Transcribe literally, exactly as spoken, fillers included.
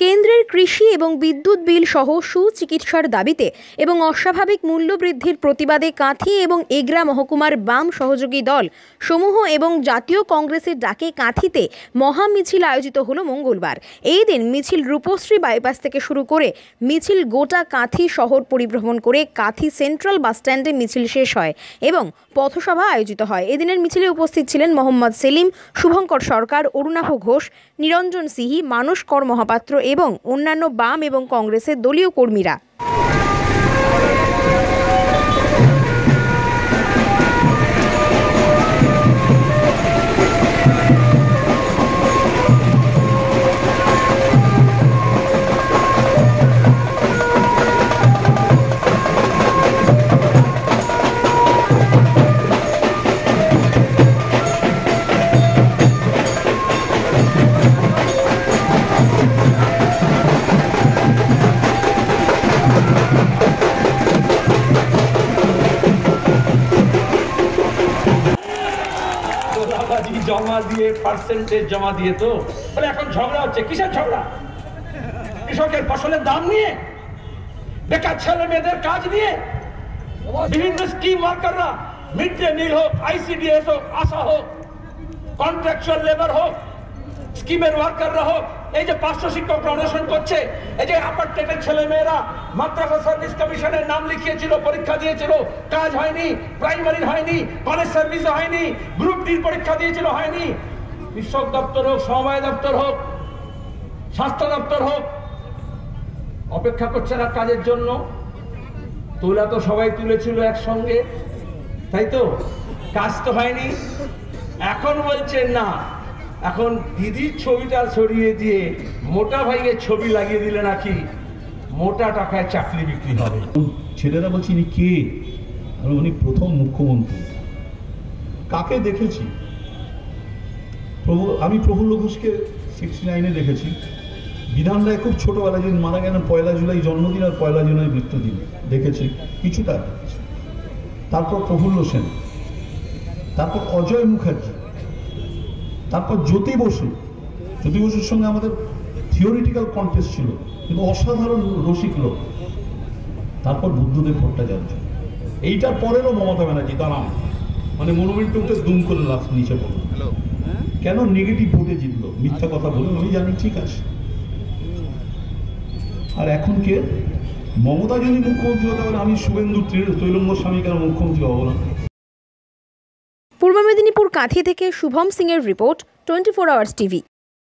केंद्रेर कृषि एवं विद्युत बिल सह सुचिकित्सार दाबिते एवं अस्वाभाविक मूल्य बृद्धिर प्रतिबादे काँथी एवं एगरा महकुमार बाम सहयोगी दल समूह एवं जातीय कांग्रेसेर डाके काँथीते महा मिছিল आयोजित हलो मंगलवार। एई दिन मिছিল रूपश्री बाईपास थेके शुरू करे मिছিল गोटा काँथी शहर परिभ्रमण करे काँथी सेंट्रल बास स्टैंडे मिছিল शेष हय एवं पथसभा आयोजित हय। एई दिनेर मिছিলে उपस्थित छिलेन मोहम्मद सेलिम, शुभंकर सरकार, अरुणाभ घोष, निरंजन सिंह, मानस कर महापात्र एवं अन्यान्य बाम एवं कांग्रेसेर दलीय कर्मीरा। পার্সেন্টেজ জমা দিয়ে তো বলে এখন ঝগড়া হচ্ছে। কিসের ঝগড়া? কৃষকের ফসলের দাম নিয়ে, বেকার ছেলে মেয়েদের কাজ নিয়ে, বিভিন্ন স্কিম ওয়ার্কাররা মিড ডে মিল হোক, আইসিডিএস হোক, আশা হোক, কন্ট্রাকচুয়াল লেবার হোক, স্কিমের ওয়ার্কাররা হোক, এই যে পাঁচশো শিক্ষক অনশন করছে, এই যে আপার টেটের ছেলে মেয়েরা মাদ্রাসা সার্ভিস কমিশনের নাম লিখিয়েছিল, পরীক্ষা দিয়েছিল, কাজ হয়নি, প্রাইমারির হয়নি, কলেজ সার্ভিসও হয়নি, গ্রুপ ডির পরীক্ষা দিয়েছিল হয়নি। কৃষক দপ্তর হোক, সমবায় দপ্তর হোক, স্বাস্থ্য দপ্তর হোক, অপেক্ষা করছে না কাজের জন্য। তোলা তো সবাই তুলেছিল একসঙ্গে, তাই তো? কাজ তো হয়নি। এখন বলছেন না, এখন দিদির ছবিটা সরিয়ে দিয়ে মোটা ভাইয়ের ছবি লাগিয়ে দিলে নাকি মোটা টাকায় চাকরি বিক্রি হবে। ছেলেরা বলছে ইনি কে? আর উনি প্রথম মুখ্যমন্ত্রী। কাকে দেখেছি? প্রভু আমি প্রফুল্ল ঘোষকে সিক্সটি নাইনে দেখেছি। বিধান রায় খুব ছোটোবেলায়, যেদিন মারা গেলেন পয়লা জুলাই জন্মদিন আর পয়লা জুলাই মৃত্যুদিন দেখেছি, কিছুটা দেখেছি। তারপর প্রফুল্ল সেন, তারপর অজয় মুখার্জি, তারপর জ্যোতি বসু। জ্যোতি বসুর সঙ্গে আমাদের থিওরিটিক্যাল কন্টেস্ট ছিল, কিন্তু অসাধারণ রসিক লোক। তারপর বুদ্ধদেব ভট্টাচার্য। এইটার পরেরও মমতা ব্যানার্জি দাঁড়ান, মানে মনুমেন্ট উঠে দুম করে লাফ নিচে পড়ল। কেন? নেগেটিভ ভোটে জিতলো, মিথ্যা কথা বলুন, আমি জানি, ঠিক আছে। আর এখন কে? মমতা যদি মুখ্যমন্ত্রী হতে পারে, আমি শুভেন্দু তৈলঙ্গ স্বামী কেন মুখ্যমন্ত্রী হব না? পূর্ব মেদিনীপুর কাঁথি থেকে শুভম সিং এর report, twenty four hours TV.